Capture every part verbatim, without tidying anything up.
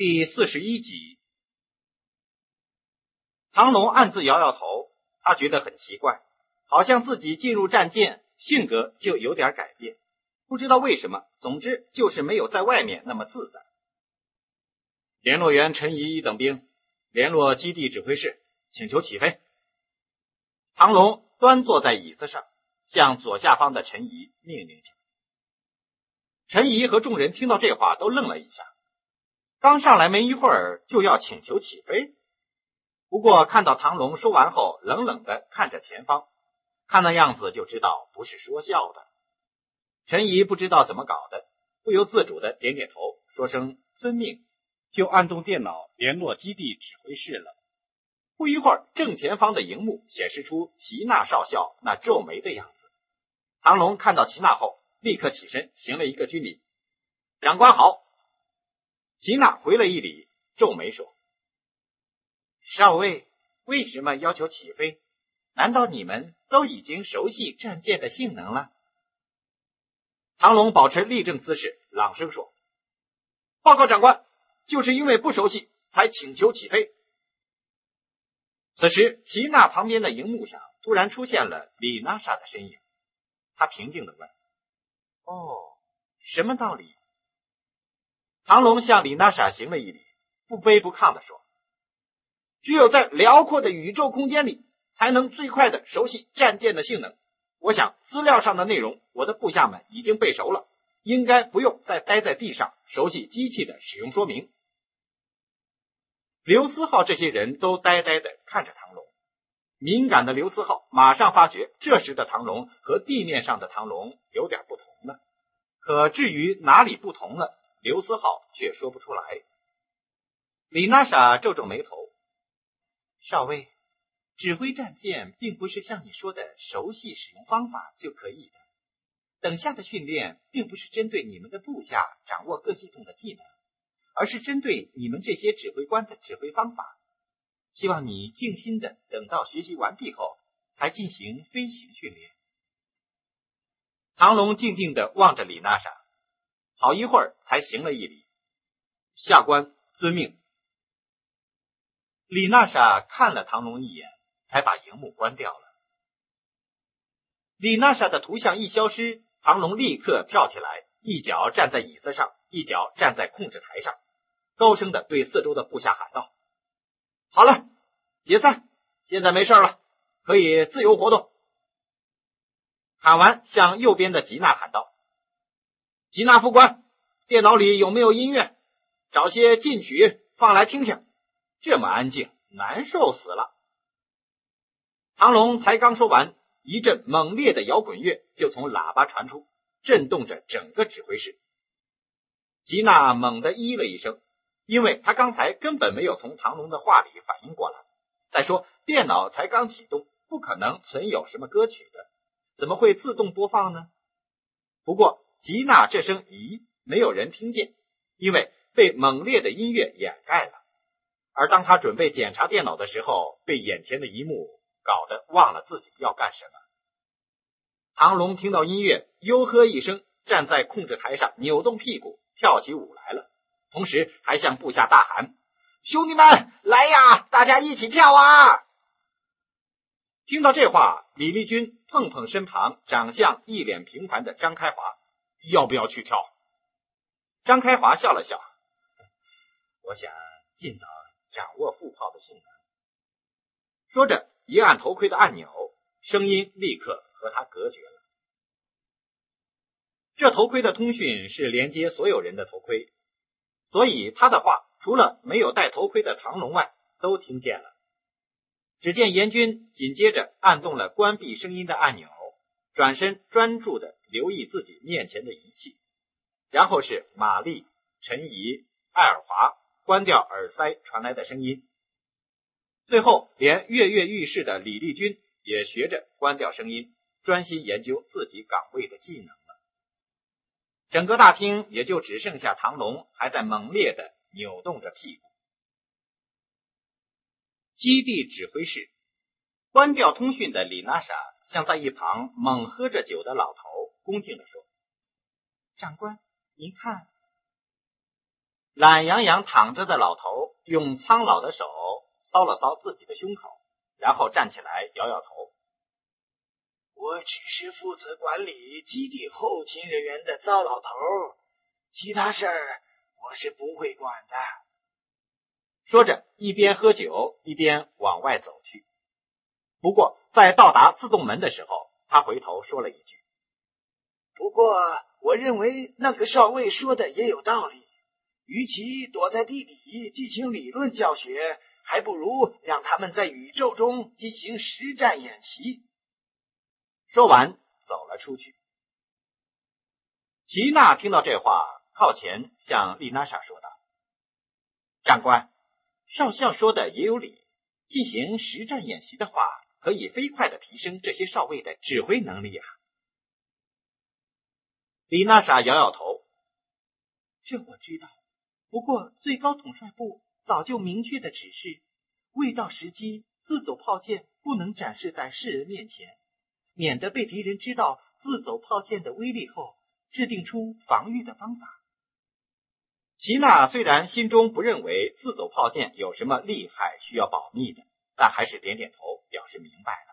第四十一集。唐龙暗自摇摇头，他觉得很奇怪，好像自己进入战舰，性格就有点改变，不知道为什么，总之就是没有在外面那么自在。联络员陈怡一等兵，联络基地指挥室，请求起飞。唐龙端坐在椅子上，向左下方的陈怡命令着。陈怡和众人听到这话都愣了一下，刚上来没一会儿就要请求起飞。不过看到唐龙说完后冷冷的看着前方，看那样子就知道不是说笑的。陈怡不知道怎么搞的，不由自主的点点头，说声遵命，就按动电脑联络基地指挥室了。不一会儿，正前方的荧幕显示出齐娜少校那皱眉的样子。唐龙看到齐娜后立刻起身行了一个军礼，长官好。齐娜回了一礼，皱眉说：“少尉，为什么要求起飞？难道你们都已经熟悉战舰的性能了？”唐龙保持立正姿势，朗声说：“报告长官，就是因为不熟悉，才请求起飞。”此时，齐娜旁边的荧幕上突然出现了李娜莎的身影，她平静地问：“哦，什么道理？”唐龙向李娜莎行了一礼，不卑不亢地说：“只有在辽阔的宇宙空间里，才能最快的熟悉战舰的性能。我想资料上的内容，我的部下们已经背熟了，应该不用再待在地上熟悉机器的使用说明。”刘思浩这些人都呆呆的看着唐龙，敏感的刘思浩马上发觉，这时的唐龙和地面上的唐龙有点不同了。可至于哪里不同了，刘思浩却说不出来。李娜莎皱皱眉头：“少尉，指挥战舰并不是像你说的熟悉使用方法就可以的。等下的训练并不是针对你们的部下掌握各系统的技能，而是针对你们这些指挥官的指挥方法。希望你静心的等到学习完毕后才进行飞行训练。”唐龙静静的望着李娜莎，好一会儿才行了一礼：“下官遵命。”李娜莎看了唐龙一眼，才把荧幕关掉了。李娜莎的图像一消失，唐龙立刻跳起来，一脚站在椅子上，一脚站在控制台上，高声的对四周的部下喊道：“好了，解散，现在没事了，可以自由活动。”喊完，向右边的吉娜喊道：“吉娜副官，电脑里有没有音乐？找些禁曲放来听听，这么安静，难受死了。”唐龙才刚说完，一阵猛烈的摇滚乐就从喇叭传出，震动着整个指挥室。吉娜猛地咦了一声，因为她刚才根本没有从唐龙的话里反应过来。再说，电脑才刚启动，不可能存有什么歌曲的，怎么会自动播放呢？不过吉娜这声咦没有人听见，因为被猛烈的音乐掩盖了。而当他准备检查电脑的时候，被眼前的一幕搞得忘了自己要干什么。唐龙听到音乐，呦呵一声，站在控制台上扭动屁股跳起舞来了，同时还向部下大喊：“兄弟们，来呀，大家一起跳啊！”听到这话，李立军碰碰身旁长相一脸平凡的张开华：“要不要去跳？”张开华笑了笑：“我想尽早掌握副炮的性能。”说着一按头盔的按钮，声音立刻和他隔绝了。这头盔的通讯是连接所有人的头盔，所以他的话除了没有戴头盔的唐龙外都听见了。只见严军紧接着按动了关闭声音的按钮，转身专注的留意自己面前的仪器，然后是玛丽、陈怡、艾尔华关掉耳塞传来的声音，最后连跃跃欲试的李立军也学着关掉声音，专心研究自己岗位的技能了。整个大厅也就只剩下唐龙还在猛烈的扭动着屁股。基地指挥室，关掉通讯的李娜莎向在一旁猛喝着酒的老头恭敬地说：“长官，您看。”懒洋洋躺着的老头用苍老的手搔了搔自己的胸口，然后站起来摇摇头。我只是负责管理基地后勤人员的糟老头，其他事儿我是不会管的。说着，一边喝酒，一边往外走去。不过，在到达自动门的时候，他回头说了一句：不过，我认为那个少尉说的也有道理，与其躲在地底进行理论教学，还不如让他们在宇宙中进行实战演习。说完，走了出去。齐娜听到这话，靠前向丽娜莎说道：长官，少校说的也有理，进行实战演习的话，可以飞快的提升这些少尉的指挥能力啊。丽娜莎摇摇头：这我知道，不过最高统帅部早就明确的指示，未到时机，自走炮舰不能展示在世人面前，免得被敌人知道自走炮舰的威力后，制定出防御的方法。齐娜虽然心中不认为自走炮舰有什么厉害需要保密的，但还是点点头表示明白了。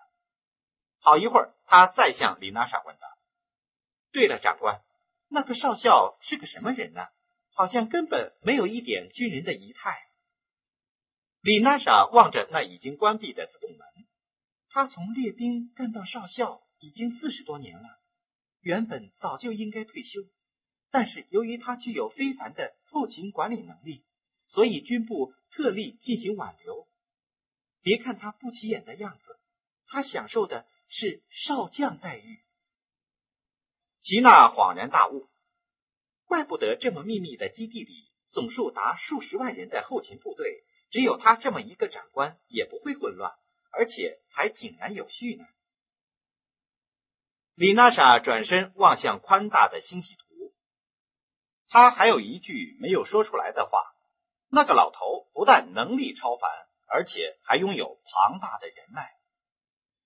好一会儿，他再向李娜莎问道：对了，长官，那个少校是个什么人呢、啊？好像根本没有一点军人的仪态。李娜莎望着那已经关闭的自动门，他从列兵干到少校已经四十多年了，原本早就应该退休，但是由于他具有非凡的后勤管理能力，所以军部特例进行挽留。别看他不起眼的样子，他享受的是少将待遇。吉娜恍然大悟，怪不得这么秘密的基地里总数达数十万人的后勤部队，只有他这么一个长官也不会混乱，而且还井然有序呢。李娜莎转身望向宽大的星系图，他还有一句没有说出来的话：那个老头不但能力超凡，而且还拥有庞大的人脉。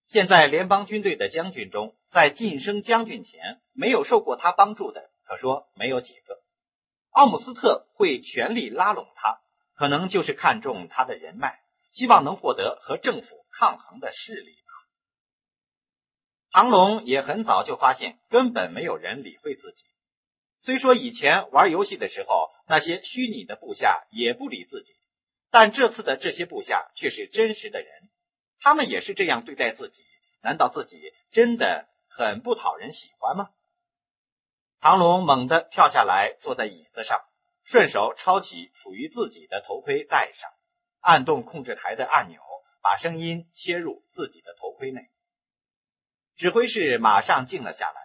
现在联邦军队的将军中，在晋升将军前没有受过他帮助的，可说没有几个。奥姆斯特会全力拉拢他，可能就是看中他的人脉，希望能获得和政府抗衡的势力吧。唐龙也很早就发现，根本没有人理会自己。虽说以前玩游戏的时候，那些虚拟的部下也不理自己，但这次的这些部下却是真实的人，他们也是这样对待自己，难道自己真的很不讨人喜欢吗？唐龙猛地跳下来，坐在椅子上，顺手抄起属于自己的头盔戴上，按动控制台的按钮，把声音切入自己的头盔内。指挥室马上静了下来，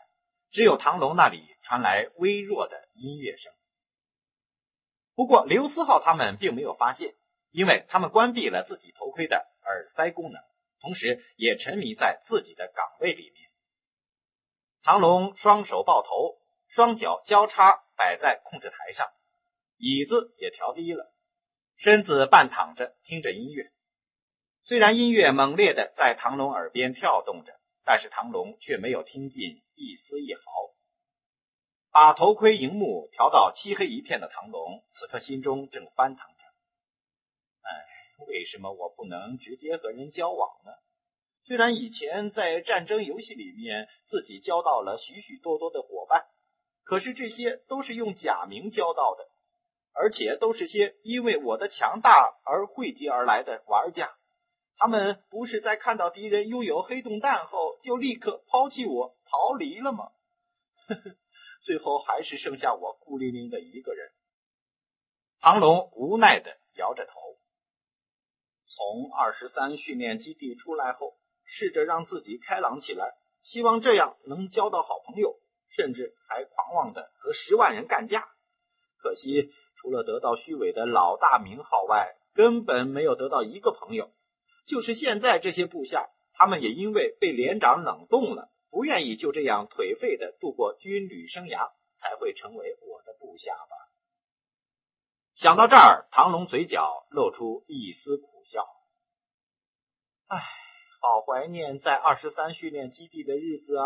只有唐龙那里传来微弱的音乐声。不过刘思浩他们并没有发现，因为他们关闭了自己头盔的耳塞功能，同时也沉迷在自己的岗位里面。唐龙双手抱头，双脚交叉摆在控制台上，椅子也调低了，身子半躺着听着音乐。虽然音乐猛烈的在唐龙耳边跳动着，但是唐龙却没有听进一丝一毫。把头盔荧幕调到漆黑一片的唐龙，此刻心中正翻腾着。为什么我不能直接和人交往呢？虽然以前在战争游戏里面自己交到了许许多多的伙伴，可是这些都是用假名交到的，而且都是些因为我的强大而汇集而来的玩家，他们不是在看到敌人拥有黑洞弹后就立刻抛弃我逃离了吗？呵呵，最后还是剩下我孤零零的一个人。唐龙无奈的摇着头。从二十三训练基地出来后，试着让自己开朗起来，希望这样能交到好朋友，甚至还狂妄的和十万人干架。可惜除了得到虚伪的老大名号外，根本没有得到一个朋友。就是现在这些部下，他们也因为被连长冷冻了，不愿意就这样颓废的度过军旅生涯，才会成为我的部下吧。想到这儿，唐龙嘴角露出一丝苦笑。唉，好怀念在二十三训练基地的日子啊！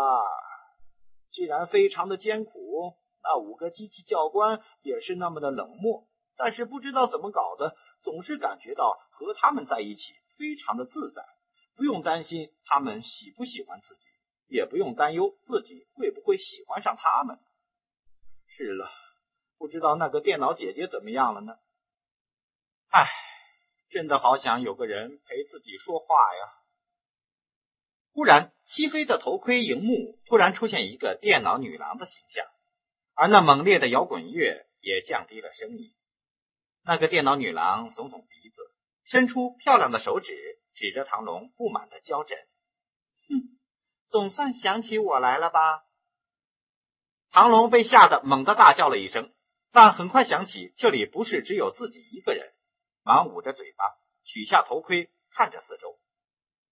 既然非常的艰苦，那五个机器教官也是那么的冷漠，但是不知道怎么搞的，总是感觉到和他们在一起非常的自在，不用担心他们喜不喜欢自己，也不用担忧自己会不会喜欢上他们。是了，不知道那个电脑姐姐怎么样了呢？唉，真的好想有个人陪自己说话呀。忽然，西飞的头盔荧幕突然出现一个电脑女郎的形象，而那猛烈的摇滚乐也降低了声音。那个电脑女郎耸耸鼻子，伸出漂亮的手指，指着唐龙不满的娇嗔：“哼，总算想起我来了吧？”唐龙被吓得猛地大叫了一声，但很快想起这里不是只有自己一个人，忙捂着嘴巴，取下头盔，看着四周。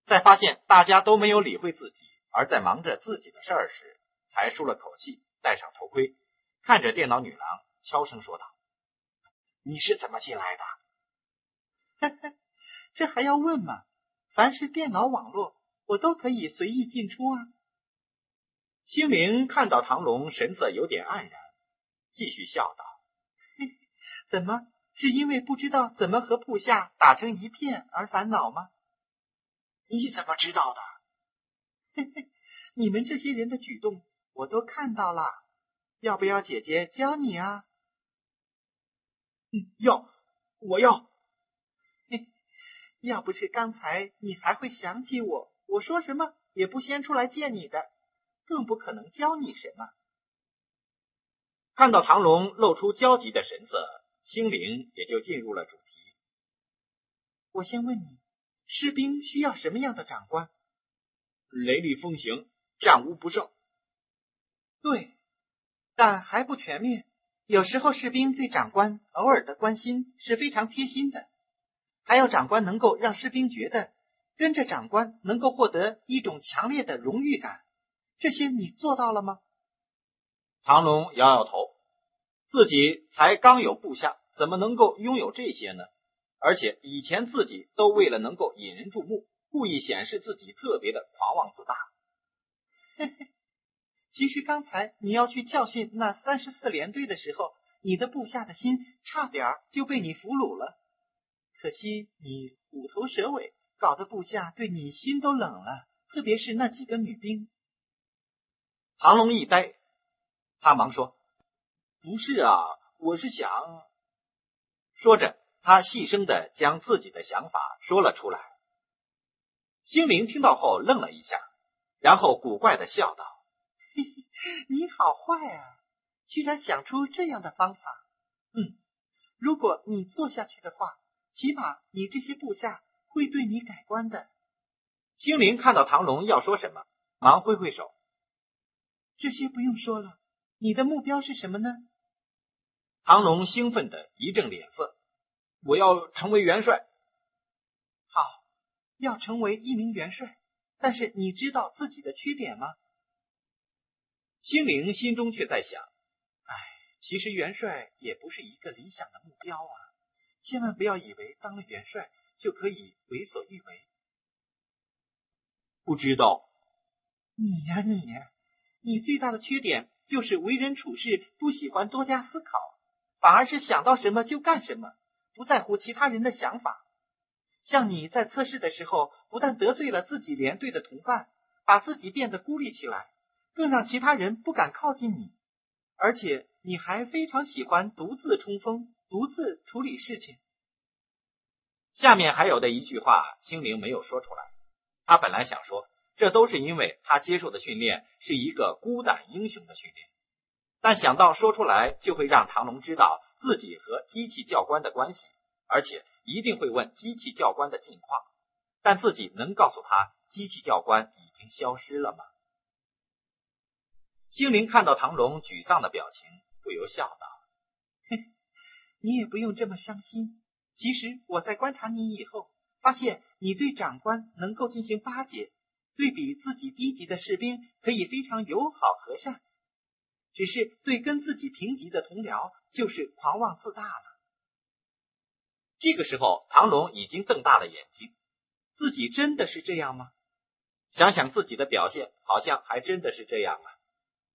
在发现大家都没有理会自己，而在忙着自己的事儿时，才舒了口气，戴上头盔，看着电脑女郎，悄声说道：“你是怎么进来的？”“呵呵，这还要问吗？凡是电脑网络，我都可以随意进出啊。”星灵看到唐龙神色有点黯然，继续笑道：“嘿，怎么，是因为不知道怎么和部下打成一片而烦恼吗？”“你怎么知道的？”“嘿嘿，你们这些人的举动我都看到了，要不要姐姐教你啊？”“嗯，要，我要。”“嘿，要不是刚才你还会想起我，我说什么也不先出来见你的，更不可能教你什么。”看到唐龙露出焦急的神色，星灵也就进入了主题：“我先问你，士兵需要什么样的长官？”“雷厉风行，战无不胜。”“对，但还不全面。有时候士兵对长官偶尔的关心是非常贴心的，还有长官能够让士兵觉得跟着长官能够获得一种强烈的荣誉感，这些你做到了吗？”唐龙摇摇头，自己才刚有部下，怎么能够拥有这些呢？而且以前自己都为了能够引人注目，故意显示自己特别的狂妄自大。“嘿嘿，其实刚才你要去教训那三十四联队的时候，你的部下的心差点就被你俘虏了，可惜你虎头蛇尾，搞得部下对你心都冷了，特别是那几个女兵。”唐龙一呆，他忙说：“不是啊，我是想……”说着他细声的将自己的想法说了出来。星灵听到后愣了一下，然后古怪的笑道：“嘿嘿，你好坏啊，居然想出这样的方法。嗯，如果你做下去的话，起码你这些部下会对你改观的。”星灵看到唐龙要说什么，忙挥挥手：“这些不用说了，你的目标是什么呢？”唐龙兴奋的一阵脸色：“我要成为元帅。”“好，要成为一名元帅，但是你知道自己的缺点吗？”星灵心中却在想：“哎，其实元帅也不是一个理想的目标啊，千万不要以为当了元帅就可以为所欲为。”“不知道。”“你呀你呀，你最大的缺点就是为人处事不喜欢多加思考，反而是想到什么就干什么，不在乎其他人的想法。像你在测试的时候，不但得罪了自己连队的同伴，把自己变得孤立起来，更让其他人不敢靠近你，而且你还非常喜欢独自冲锋，独自处理事情。”下面还有的一句话星灵没有说出来，他本来想说这都是因为他接受的训练是一个孤胆英雄的训练，但想到说出来就会让唐龙知道自己和机器教官的关系，而且一定会问机器教官的近况，但自己能告诉他机器教官已经消失了吗？星灵看到唐龙沮丧的表情，不由笑道：“嘿，你也不用这么伤心。其实我在观察你以后，发现你对长官能够进行巴结，对比自己低级的士兵可以非常友好和善，只是对跟自己平级的同僚就是狂妄自大了。”这个时候唐龙已经瞪大了眼睛，自己真的是这样吗？想想自己的表现，好像还真的是这样啊，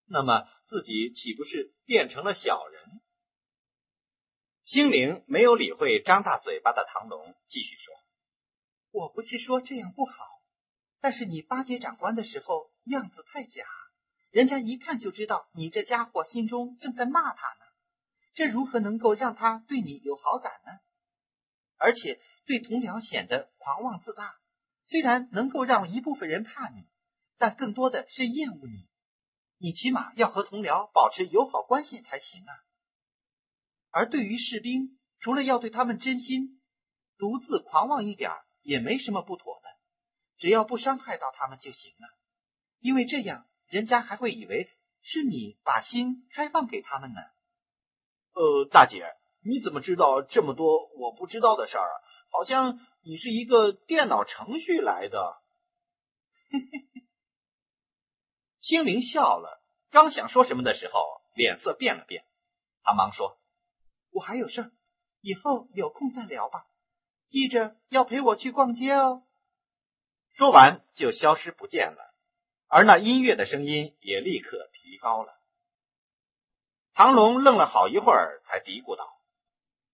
那么自己岂不是变成了小人？精灵没有理会张大嘴巴的唐龙，继续说：“我不是说这样不好，但是你巴结长官的时候样子太假，人家一看就知道你这家伙心中正在骂他呢。这如何能够让他对你有好感呢？而且对同僚显得狂妄自大，虽然能够让一部分人怕你，但更多的是厌恶你。你起码要和同僚保持友好关系才行啊。”而对于士兵，除了要对他们真心，独自狂妄一点也没什么不妥的，只要不伤害到他们就行了，因为这样人家还会以为是你把心开放给他们呢。呃，大姐，你怎么知道这么多我不知道的事儿？好像你是一个电脑程序来的。精灵笑了，刚想说什么的时候，脸色变了变，他忙说：“我还有事儿，以后有空再聊吧，记着要陪我去逛街哦。”说完就消失不见了，而那音乐的声音也立刻提高了。唐龙愣了好一会儿，才嘀咕道：“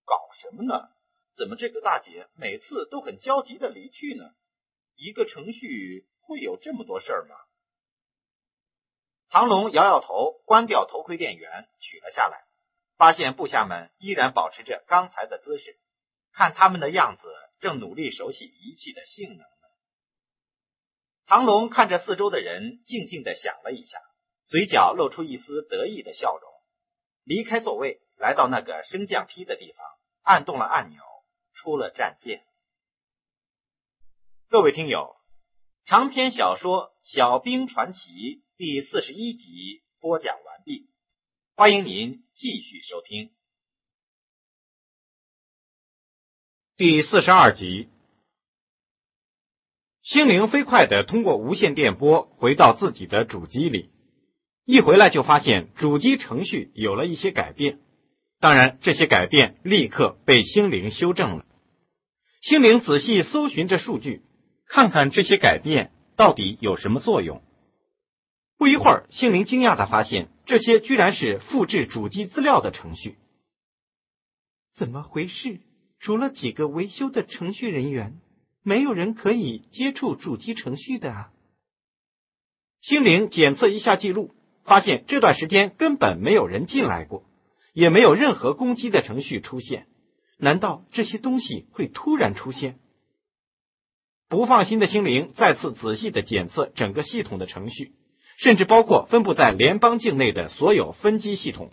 搞什么呢？怎么这个大姐每次都很焦急的离去呢？一个程序会有这么多事儿吗？”唐龙摇摇头，关掉头盔电源，取了下来。发现部下们依然保持着刚才的姿势，看他们的样子，正努力熟悉仪器的性能呢。唐龙看着四周的人，静静的想了一下，嘴角露出一丝得意的笑容，离开座位，来到那个升降梯的地方，按动了按钮，出了战界。各位听友，长篇小说《小兵传奇》第四十一集播讲完毕。欢迎您继续收听第四十二集。星灵飞快地通过无线电波回到自己的主机里，一回来就发现主机程序有了一些改变，当然这些改变立刻被星灵修正了。星灵仔细搜寻着数据，看看这些改变到底有什么作用。不一会儿，星灵惊讶地发现，这些居然是复制主机资料的程序。怎么回事？除了几个维修的程序人员，没有人可以接触主机程序的啊！星灵检测一下记录，发现这段时间根本没有人进来过，也没有任何攻击的程序出现。难道这些东西会突然出现？不放心的星灵再次仔细地检测整个系统的程序，甚至包括分布在联邦境内的所有分机系统。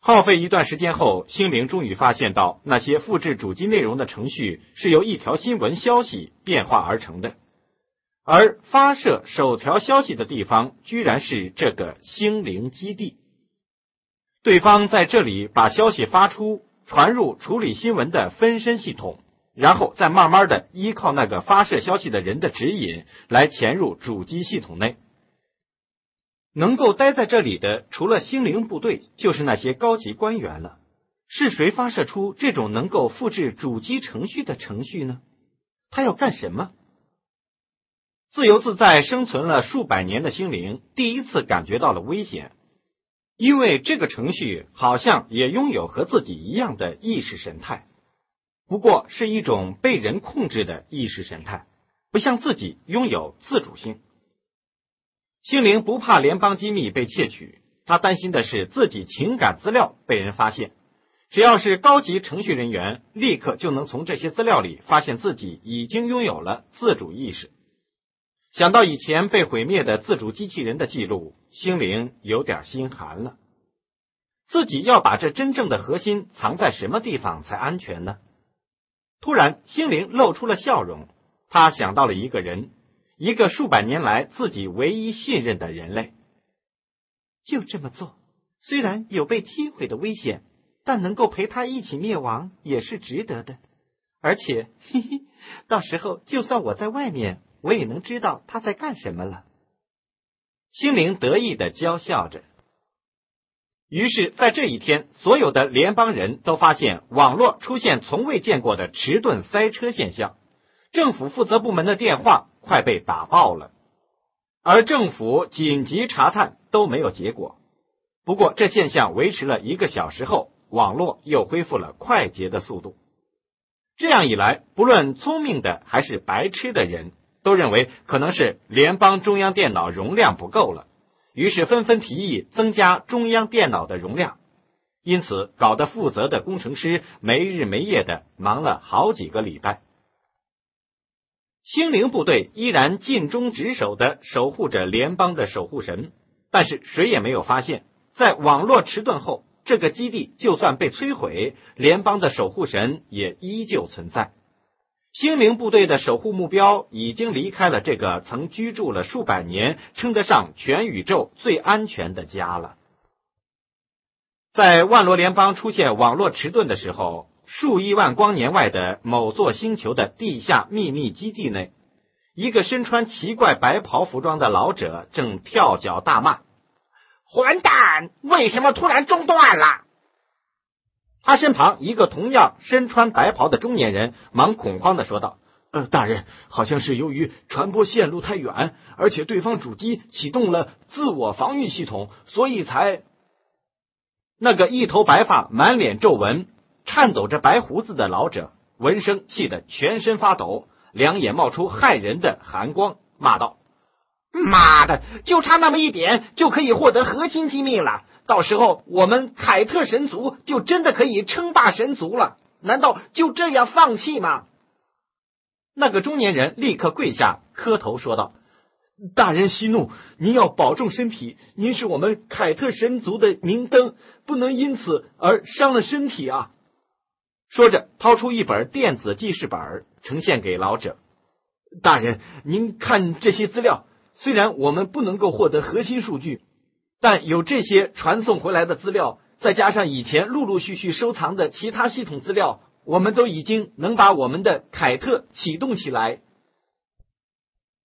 耗费一段时间后，星灵终于发现到那些复制主机内容的程序是由一条新闻消息变化而成的，而发射首条消息的地方居然是这个星灵基地。对方在这里把消息发出，传入处理新闻的分身系统，然后再慢慢的依靠那个发射消息的人的指引来潜入主机系统内。能够待在这里的除了星灵部队，就是那些高级官员了。是谁发射出这种能够复制主机程序的程序呢？他要干什么？自由自在生存了数百年的星灵第一次感觉到了危险，因为这个程序好像也拥有和自己一样的意识神态。不过是一种被人控制的意识神态，不像自己拥有自主性。星灵不怕联邦机密被窃取，他担心的是自己情感资料被人发现。只要是高级程序人员，立刻就能从这些资料里发现自己已经拥有了自主意识。想到以前被毁灭的自主机器人的记录，星灵有点心寒了。自己要把这真正的核心藏在什么地方才安全呢？突然，星灵露出了笑容，他想到了一个人，一个数百年来自己唯一信任的人类。就这么做，虽然有被击毁的危险，但能够陪他一起灭亡也是值得的。而且，嘿嘿，到时候就算我在外面，我也能知道他在干什么了。星灵得意地娇笑着。于是在这一天，所有的联邦人都发现网络出现从未见过的迟钝塞车现象，政府负责部门的电话快被打爆了，而政府紧急查探都没有结果。不过这现象维持了一个小时后，网络又恢复了快捷的速度。这样一来，不论聪明的还是白痴的人，都认为可能是联邦中央电脑容量不够了，于是纷纷提议增加中央电脑的容量。因此，搞得负责的工程师没日没夜的忙了好几个礼拜。星灵部队依然尽忠职守的守护着联邦的守护神，但是谁也没有发现，在网络迟钝后，这个基地就算被摧毁，联邦的守护神也依旧存在。星灵部队的守护目标已经离开了这个曾居住了数百年、称得上全宇宙最安全的家了。在万罗联邦出现网络迟钝的时候，数亿万光年外的某座星球的地下秘密基地内，一个身穿奇怪白袍服装的老者正跳脚大骂：混蛋！为什么突然中断了？他身旁一个同样身穿白袍的中年人忙恐慌的说道：呃，大人，好像是由于传播线路太远，而且对方主机启动了自我防御系统，所以才……那个一头白发、满脸皱纹、颤抖着白胡子的老者，闻声气得全身发抖，两眼冒出骇人的寒光，骂道：妈的，就差那么一点就可以获得核心机密了，到时候我们凯特神族就真的可以称霸神族了，难道就这样放弃吗？那个中年人立刻跪下磕头说道：大人息怒，您要保重身体，您是我们凯特神族的明灯，不能因此而伤了身体啊。说着掏出一本电子记事本呈现给老者：大人，您看这些资料，虽然我们不能够获得核心数据，但有这些传送回来的资料，再加上以前陆陆续续收藏的其他系统资料，我们都已经能把我们的凯特启动起来。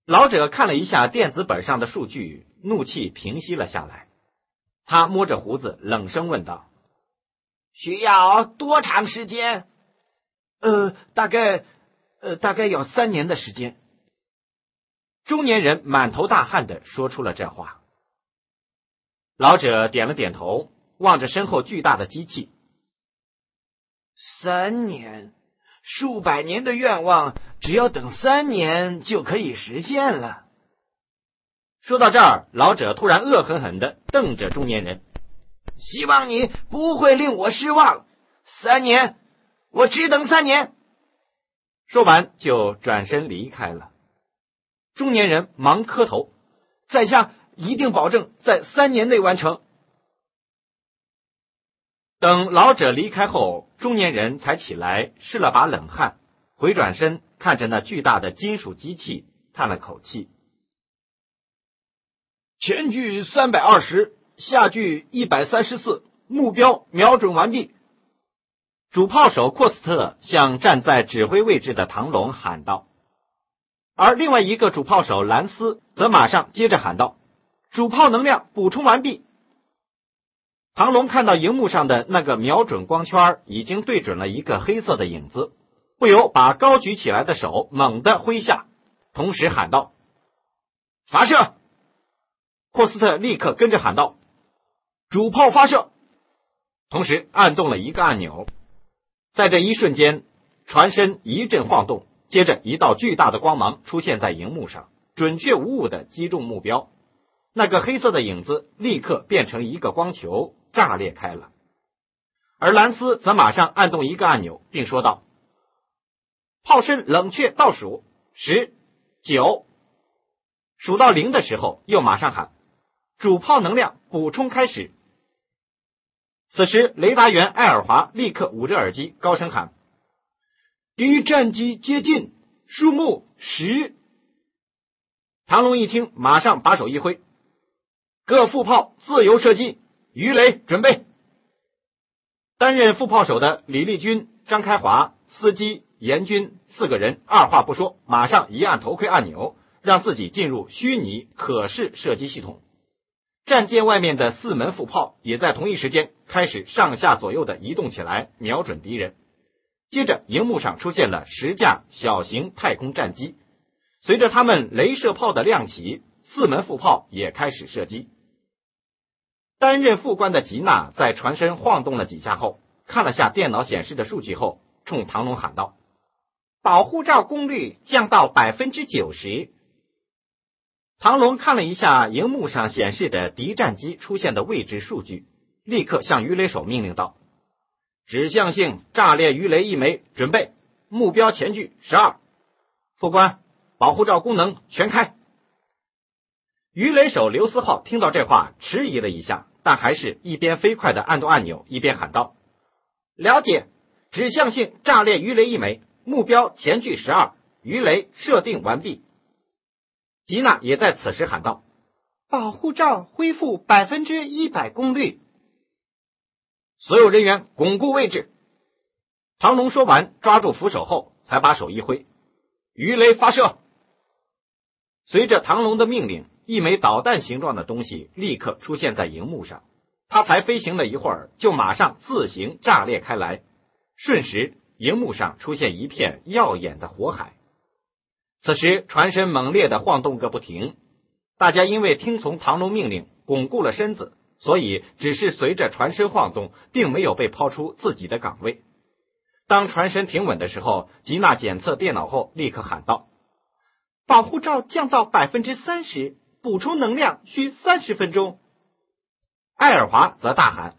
老者看了一下电子本上的数据，怒气平息了下来。他摸着胡子冷声问道：需要多长时间？呃，大概，呃，大概要三年的时间。中年人满头大汗的说出了这话。老者点了点头，望着身后巨大的机器。三年，数百年的愿望，只要等三年就可以实现了。说到这儿，老者突然恶狠狠的瞪着中年人：希望你不会令我失望，三年，我只等三年。说完就转身离开了。中年人忙磕头：在下一定保证在三年内完成。等老者离开后，中年人才起来拭了把冷汗，回转身看着那巨大的金属机器，叹了口气：前距三百二十，下距一百三十四，目标瞄准完毕。主炮手阔斯特向站在指挥位置的唐龙喊道，而另外一个主炮手兰斯则马上接着喊道：主炮能量补充完毕。唐龙看到荧幕上的那个瞄准光圈已经对准了一个黑色的影子，不由把高举起来的手猛地挥下，同时喊道：发射！霍斯特立刻跟着喊道：主炮发射！同时按动了一个按钮。在这一瞬间，船身一阵晃动，接着一道巨大的光芒出现在荧幕上，准确无误的击中目标。那个黑色的影子立刻变成一个光球，炸裂开了。而兰斯则马上按动一个按钮，并说道：炮身冷却倒数十九，数到零的时候又马上喊：主炮能量补充开始。此时雷达员艾尔华立刻捂着耳机高声喊：敌于战机接近，数目十。唐龙一听，马上把手一挥：各副炮自由射击，鱼雷准备。担任副炮手的李立军、张开华、司机、严军四个人二话不说，马上一按头盔按钮，让自己进入虚拟可视射击系统。战舰外面的四门副炮也在同一时间开始上下左右的移动起来，瞄准敌人。接着荧幕上出现了十架小型太空战机，随着他们雷射炮的亮起，四门副炮也开始射击。担任副官的吉娜在船身晃动了几下后，看了下电脑显示的数据后，冲唐龙喊道：“保护罩功率降到百分之九十。”唐龙看了一下荧幕上显示的敌战机出现的位置数据，立刻向鱼雷手命令道：“指向性炸裂鱼雷一枚，准备，目标前距十二。副官，保护罩功能全开。”鱼雷手刘思浩听到这话，迟疑了一下，但还是一边飞快的按动按钮，一边喊道：“了解，指向性炸裂鱼雷一枚，目标前距十二，鱼雷设定完毕。”吉娜也在此时喊道：“保护罩恢复百分之一百功率。”所有人员巩固位置。唐龙说完，抓住扶手后，才把手一挥，鱼雷发射。随着唐龙的命令，一枚导弹形状的东西立刻出现在荧幕上，它才飞行了一会儿，就马上自行炸裂开来，瞬时荧幕上出现一片耀眼的火海。此时船身猛烈的晃动个不停，大家因为听从唐龙命令巩固了身子，所以只是随着船身晃动，并没有被抛出自己的岗位。当船身停稳的时候，吉娜检测电脑后立刻喊道：“保护罩降到 百分之三十，补充能量需三十分钟。”艾尔华则大喊：“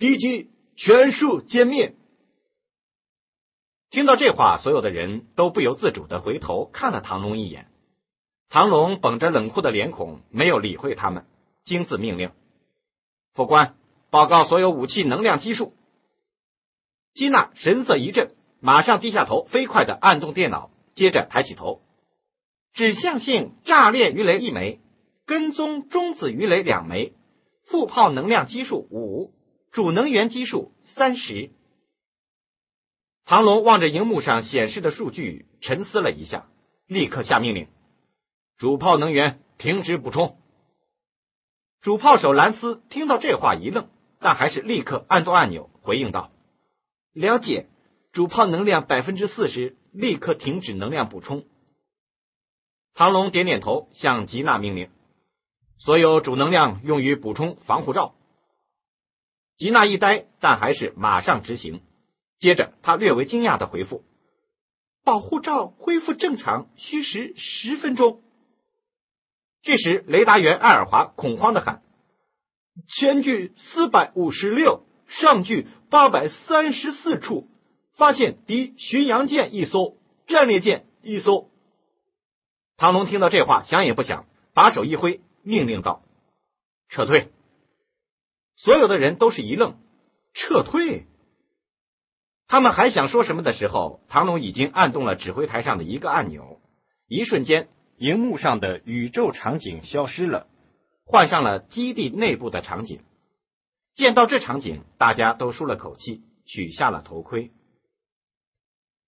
敌机全数歼灭！”听到这话，所有的人都不由自主的回头看了唐龙一眼。唐龙绷着冷酷的脸孔，没有理会他们，亲自命令：“副官，报告所有武器能量基数。”基娜神色一震，马上低下头，飞快的按动电脑，接着抬起头：“指向性炸裂鱼雷一枚，跟踪中子鱼雷两枚，副炮能量基数五，主能源基数三十。唐龙望着荧幕上显示的数据，沉思了一下，立刻下命令：“主炮能源停止补充。”主炮手兰斯听到这话一愣，但还是立刻按动按钮回应道：“了解，主炮能量 百分之四十， 立刻停止能量补充。”唐龙点点头，向吉娜命令：“所有主能量用于补充防护罩。”吉娜一呆，但还是马上执行。接着他略为惊讶的回复：“保护罩恢复正常需时十分钟。”这时雷达员艾尔华恐慌的喊：“前距四百五十六，上距八百三十四处，发现敌巡洋舰一艘，战列舰一艘。”唐龙听到这话，想也不想，把手一挥，命令道：“撤退。”所有的人都是一愣，撤退？他们还想说什么的时候，唐龙已经按动了指挥台上的一个按钮，一瞬间荧幕上的宇宙场景消失了，换上了基地内部的场景。见到这场景，大家都舒了口气，取下了头盔。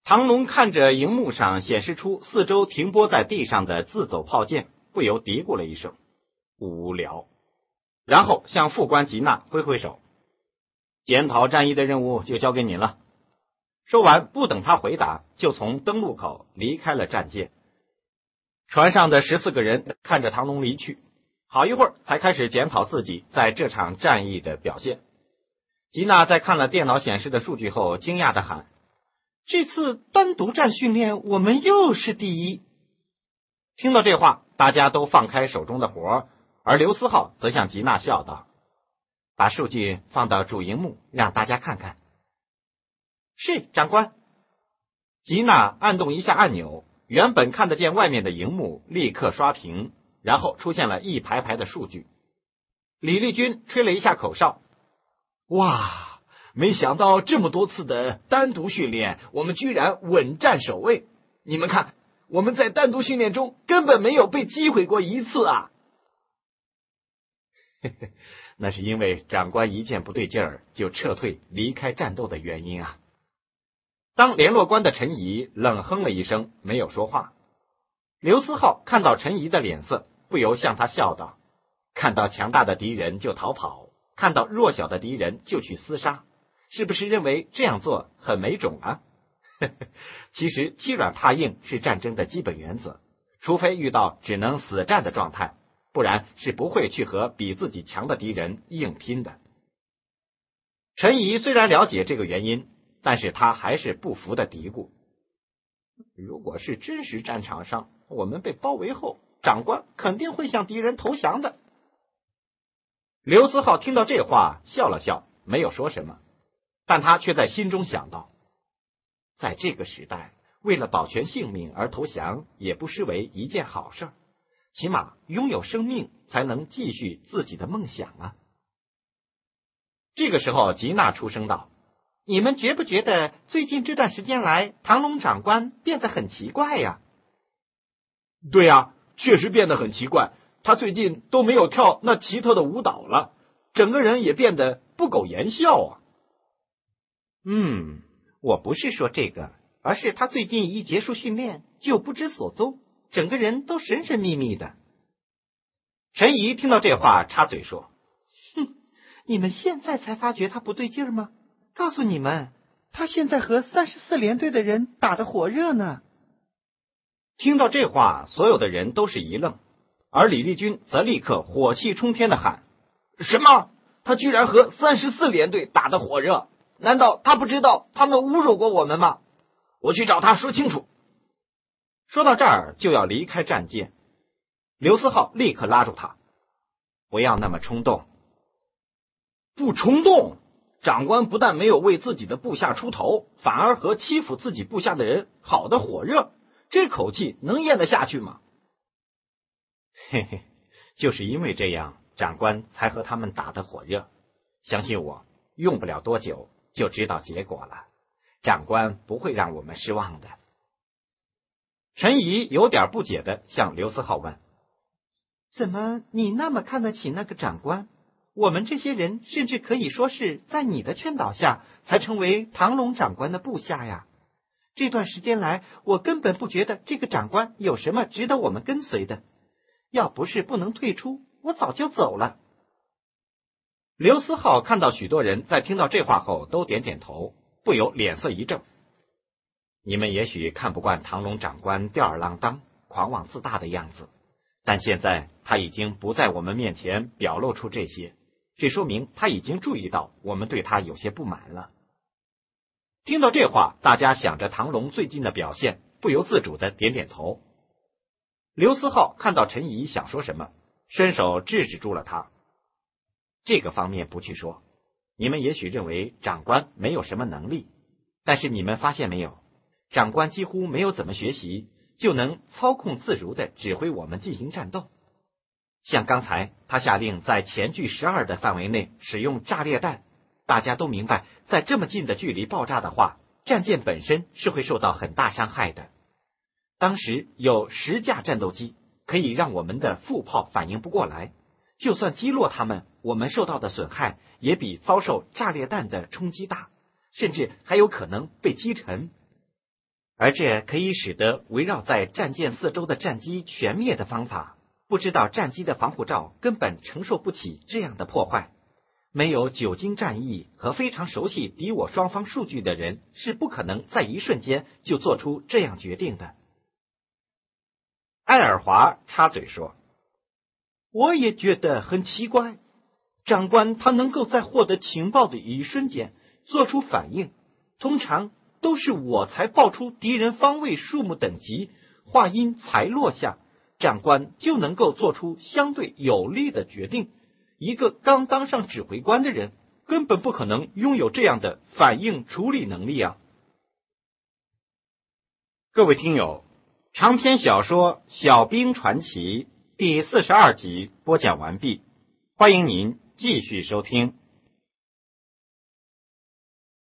唐龙看着荧幕上显示出四周停泊在地上的自走炮舰，不由嘀咕了一声：“无聊。”然后向副官吉娜挥挥手：“检讨战役的任务就交给你了。”说完，不等他回答，就从登陆口离开了战舰。船上的十四个人看着唐龙离去，好一会儿才开始检讨自己在这场战役的表现。吉娜在看了电脑显示的数据后，惊讶地喊：“这次单独战训练，我们又是第一。”听到这话，大家都放开手中的活，而刘思浩则向吉娜笑道：“把数据放到主荧幕，让大家看看。”“是，长官。”吉娜按动一下按钮，原本看得见外面的荧幕立刻刷屏，然后出现了一排排的数据。李立军吹了一下口哨：“哇，没想到这么多次的单独训练，我们居然稳占首位。你们看，我们在单独训练中根本没有被击毁过一次啊。”“嘿嘿，那是因为长官一见不对劲儿就撤退离开战斗的原因啊。”当联络官的陈怡冷哼了一声，没有说话。刘思浩看到陈怡的脸色，不由向他笑道：“看到强大的敌人就逃跑，看到弱小的敌人就去厮杀，是不是认为这样做很没种啊？”“呵呵，其实欺软怕硬是战争的基本原则，除非遇到只能死战的状态，不然是不会去和比自己强的敌人硬拼的。”陈仪虽然了解这个原因，但是他还是不服的嘀咕：“如果是真实战场上，我们被包围后，长官肯定会向敌人投降的。”刘思浩听到这话，笑了笑，没有说什么，但他却在心中想到，在这个时代，为了保全性命而投降，也不失为一件好事，起码拥有生命才能继续自己的梦想啊。这个时候，吉娜出声道：“你们觉不觉得最近这段时间来，唐龙长官变得很奇怪呀？”“对呀，确实变得很奇怪，他最近都没有跳那奇特的舞蹈了，整个人也变得不苟言笑啊。”“嗯，我不是说这个，而是他最近一结束训练就不知所踪，整个人都神神秘秘的。”陈怡听到这话，插嘴说：“哼。”你们现在才发觉他不对劲儿吗？告诉你们，他现在和三十四联队的人打得火热呢。听到这话，所有的人都是一愣，而李立军则立刻火气冲天的喊：“什么？他居然和三十四联队打得火热？难道他不知道他们侮辱过我们吗？我去找他说清楚。”说到这儿就要离开战舰，刘思浩立刻拉住他：“不要那么冲动。”“不冲动，长官不但没有为自己的部下出头，反而和欺负自己部下的人好的火热，这口气能咽得下去吗？”“嘿嘿，就是因为这样，长官才和他们打得火热。相信我，用不了多久就知道结果了，长官不会让我们失望的。”陈怡有点不解的向刘思浩问：“怎么你那么看得起那个长官？我们这些人甚至可以说是在你的劝导下才成为唐龙长官的部下呀。这段时间来，我根本不觉得这个长官有什么值得我们跟随的，要不是不能退出，我早就走了。”刘思浩看到许多人在听到这话后都点点头，不由脸色一正。你们也许看不惯唐龙长官吊儿郎当、狂妄自大的样子，但现在他已经不在我们面前表露出这些，这说明他已经注意到我们对他有些不满了。听到这话，大家想着唐龙最近的表现，不由自主的点点头。刘思浩看到陈怡想说什么，伸手制止住了他：“这个方面不去说。你们也许认为长官没有什么能力，但是你们发现没有，长官几乎没有怎么学习，就能操控自如的指挥我们进行战斗。像刚才他下令在前距十二的范围内使用炸裂弹，大家都明白，在这么近的距离爆炸的话，战舰本身是会受到很大伤害的。当时有十架战斗机，可以让我们的副炮反应不过来，就算击落他们，我们受到的损害也比遭受炸裂弹的冲击大，甚至还有可能被击沉。而这可以使得围绕在战舰四周的战机全灭的方法，不知道战机的防护罩根本承受不起这样的破坏。没有久经战役和非常熟悉敌我双方数据的人，是不可能在一瞬间就做出这样决定的。”艾尔华插嘴说：“我也觉得很奇怪，长官他能够在获得情报的一瞬间做出反应，通常都是我才报出敌人方位、数目、等级，话音才落下，长官就能够做出相对有利的决定。一个刚当上指挥官的人，根本不可能拥有这样的反应处理能力啊！”各位听友，长篇小说《小兵传奇》第四十二集播讲完毕，欢迎您继续收听。